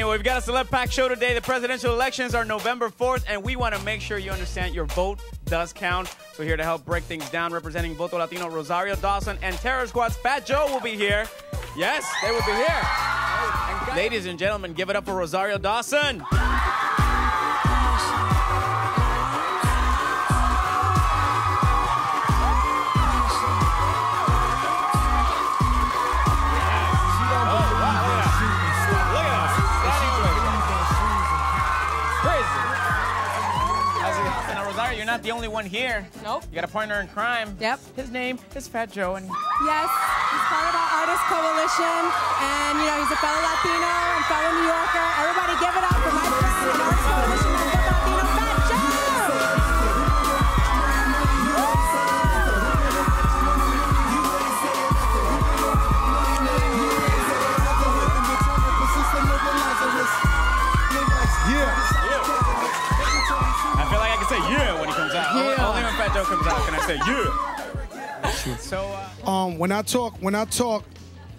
Anyway, we've got a Select Pack show today. The presidential elections are November 4th, and we want to make sure you understand your vote does count. So here to help break things down, representing Voto Latino, Rosario Dawson, and Terror Squad's Fat Joe will be here. Yes, they will be here. And ladies and gentlemen, give it up for Rosario Dawson. You're not the only one here. Nope. You got a partner in crime. Yep. His name is Fat Joe. And yes, he's part of our artist coalition. And, you know, he's a fellow Latino and fellow New Yorker. Everybody give it up for my friend and artist coalition member, Latino Fat Joe. Yeah. I feel like I can say yeah when he comes out. Yeah. Only when Fat Joe comes out can I say yeah. When I talk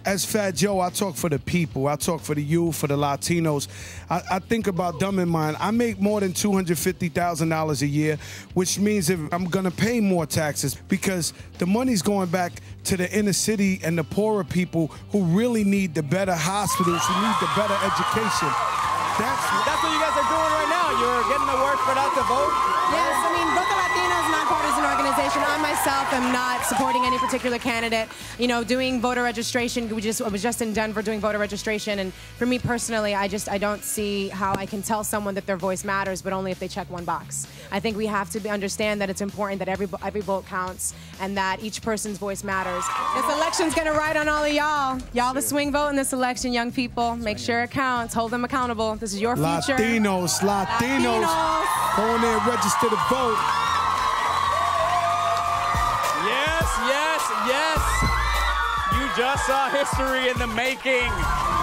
as Fat Joe, I talk for the people. I talk for the youth, for the Latinos. I think about them in mind. I make more than $250,000 a year, which means if I'm gonna pay more taxes because the money's going back to the inner city and the poorer people who really need the better hospitals, who need the better education. That's what you guys are doing right now. You're getting the word for not to vote. Yes, I mean, Voto Latino is a nonpartisan organization. I myself am not supporting any particular candidate. You know, doing voter registration, I was just in Denver doing voter registration, and for me personally, I don't see how I can tell someone that their voice matters, but only if they check one box. I think we have to understand that it's important that every vote counts and that each person's voice matters. This election's gonna ride on all of y'all. Y'all the swing vote in this election, young people. Make sure it counts. Hold them accountable. This is your future. Latinos. Go in there and register to vote. Yes. You just saw history in the making.